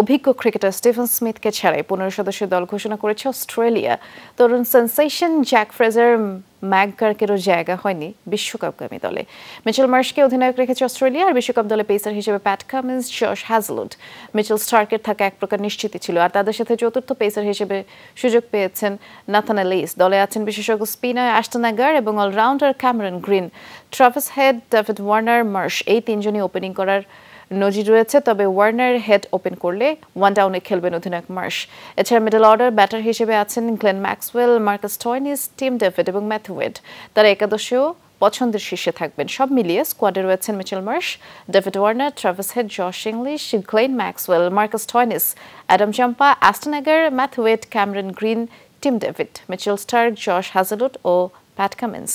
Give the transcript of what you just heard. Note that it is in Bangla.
অভিজ্ঞ ক্রিকেটার স্টিফেন স্মিথকে ছেড়ে 15 সদস্যের দল ঘোষণা করেছে অস্ট্রেলিয়া। তরুণ সেনসেশন জ্যাক ফ্রেজার ম্যাকগার্কেরও জায়গা হয়নি বিশ্বকাপগামী দলে। মিচেল মার্শকে অধিনায়ক রেখেছে অস্ট্রেলিয়া, আর বিশ্বকাপ দলে পেসার হিসেবে Pat Cummins, Josh Hazlewood, Mitchell স্টার্কের থাকা এক প্রকার নিশ্চিতই ছিল। আর তাদের সাথে চতুর্থ পেসার হিসেবে সুযোগ পেয়েছেন নাথান এলিস। দলে আছেন বিশেষজ্ঞ স্পিনা অ্যাশটন অ্যাগার এবং allrounder Cameron Green, Travis Head, David Warner, Marsh, এই তিনজনই ওপেনিং করার নজির রয়েছে। তবে ওয়ার্নার হেড ওপেন করলে ওয়ান ডাউনে খেলবেন অধিনায়ক মার্শ। এছাড়া মিডল অর্ডার ব্যাটার হিসেবে আছেন Glenn Maxwell, Marcus Stoinis, Tim David এবং মেথুয়েট। তারা একাদশেও পছন্দের শীর্ষে থাকবেন। সব মিলিয়ে স্কোয়াডে রয়েছেন Mitchell Marsh, David Warner, Travis Head, Josh Inglis, Glenn Maxwell, Marcus Stoinis, Adam Zampa, Ashton Agar, Matthew Wade, Cameron Green, Tim David, Mitchell Starc, Josh Hazlewood ও প্যাট কামিন্স।